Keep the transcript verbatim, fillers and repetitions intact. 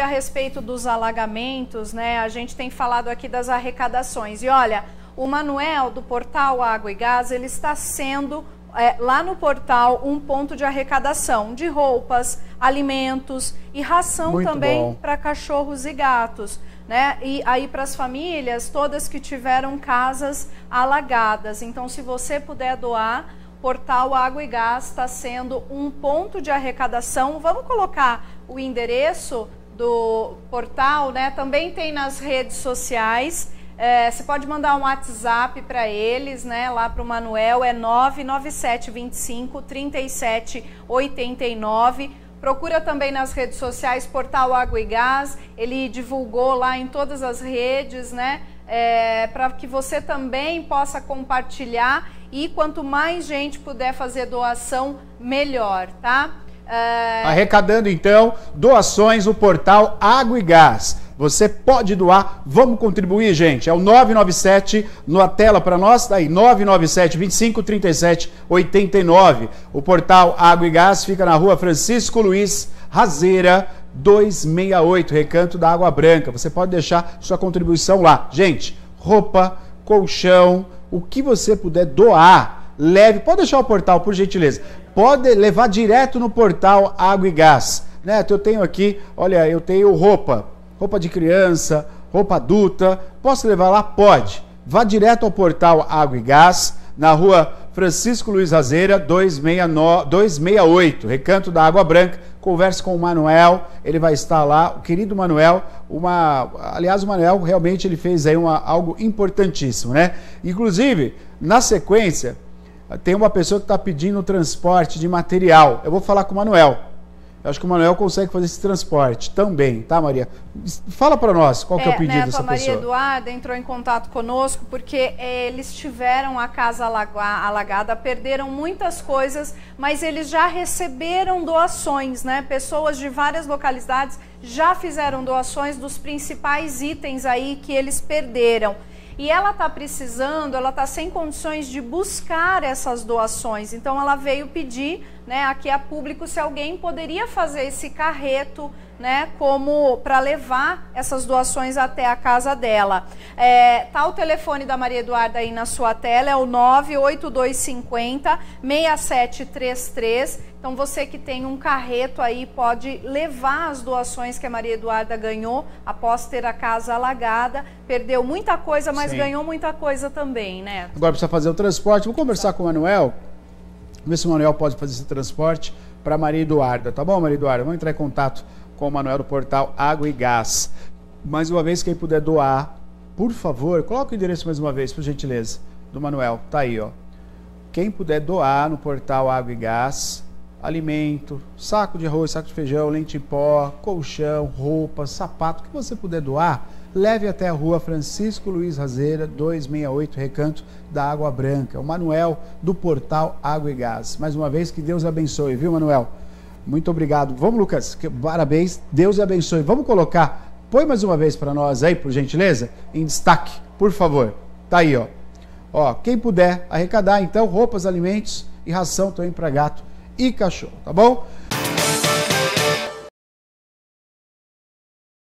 A respeito dos alagamentos, né? A gente tem falado aqui das arrecadações. E olha, o Manuel do Portal Água e Gás, ele está sendo é, lá no portal um ponto de arrecadação de roupas, alimentos e ração muito também para cachorros e gatos, né? E aí para as famílias todas que tiveram casas alagadas. Então, se você puder doar, Portal Água e Gás está sendo um ponto de arrecadação. Vamos colocar o endereço do portal, né? Também tem nas redes sociais. É, você pode mandar um WhatsApp para eles, né? Lá para o Manuel, é nove nove sete, vinte e cinco, trinta e sete, oitenta e nove. Procura também nas redes sociais Portal Água e Gás. Ele divulgou lá em todas as redes, né? É, para que você também possa compartilhar. E quanto mais gente puder fazer doação, melhor, tá? É... Arrecadando então doações, o portal Água e Gás. Você pode doar, vamos contribuir, gente. É o nove nove sete, na tela para nós, tá aí, nove nove sete, vinte e cinco, trinta e sete, oitenta e nove. O portal Água e Gás fica na rua Francisco Luiz Razeira, duzentos e sessenta e oito, Recanto da Água Branca. Você pode deixar sua contribuição lá. Gente, roupa, colchão, o que você puder doar. Leve, pode deixar o portal, por gentileza. Pode levar direto no portal Água e Gás. Neto, eu tenho aqui, olha, eu tenho roupa, roupa de criança, roupa adulta. Posso levar lá? Pode. Vá direto ao portal Água e Gás, na rua Francisco Luiz Razeira, duzentos e sessenta e oito, Recanto da Água Branca. Converse com o Manuel, ele vai estar lá, o querido Manuel, uma, aliás, o Manuel realmente ele fez aí uma, algo importantíssimo, né? Inclusive, na sequência, tem uma pessoa que está pedindo transporte de material. Eu vou falar com o Manuel. Eu acho que o Manuel consegue fazer esse transporte também, tá, Maria? Fala para nós qual é, que é o pedido, né, dessa pessoa. A Maria Eduarda entrou em contato conosco porque é, eles tiveram a casa alagada, perderam muitas coisas, mas eles já receberam doações, né? Pessoas de várias localidades já fizeram doações dos principais itens aí que eles perderam. E ela está precisando, ela está sem condições de buscar essas doações. Então ela veio pedir, né, aqui a público se alguém poderia fazer esse carreto, né, como para levar essas doações até a casa dela. É, tá o telefone da Maria Eduarda aí na sua tela, é o nove oito dois cinco zero, seis sete três três. Então você que tem um carreto aí pode levar as doações que a Maria Eduarda ganhou após ter a casa alagada. Perdeu muita coisa, mas sim, ganhou muita coisa também, né? Agora precisa fazer o transporte. Vou conversar com o Manuel, ver se o Manuel pode fazer esse transporte para Maria Eduarda, tá bom, Maria Eduarda? Vamos entrar em contato com o Manuel do portal Água e Gás. Mais uma vez, quem puder doar, por favor, coloca o endereço mais uma vez, por gentileza, do Manuel. Tá aí, ó. Quem puder doar no portal Água e Gás, alimento, saco de arroz, saco de feijão, lente em pó, colchão, roupa, sapato, o que você puder doar, leve até a rua Francisco Luiz Razeira, duzentos e sessenta e oito, Recanto da Água Branca. O Manuel do portal Água e Gás. Mais uma vez, que Deus abençoe, viu, Manuel? Muito obrigado. Vamos, Lucas, que, parabéns, Deus abençoe. Vamos colocar, põe mais uma vez para nós aí, por gentileza, em destaque, por favor. Tá aí, ó. Ó, quem puder arrecadar, então, roupas, alimentos e ração também para gato e cachorro, tá bom?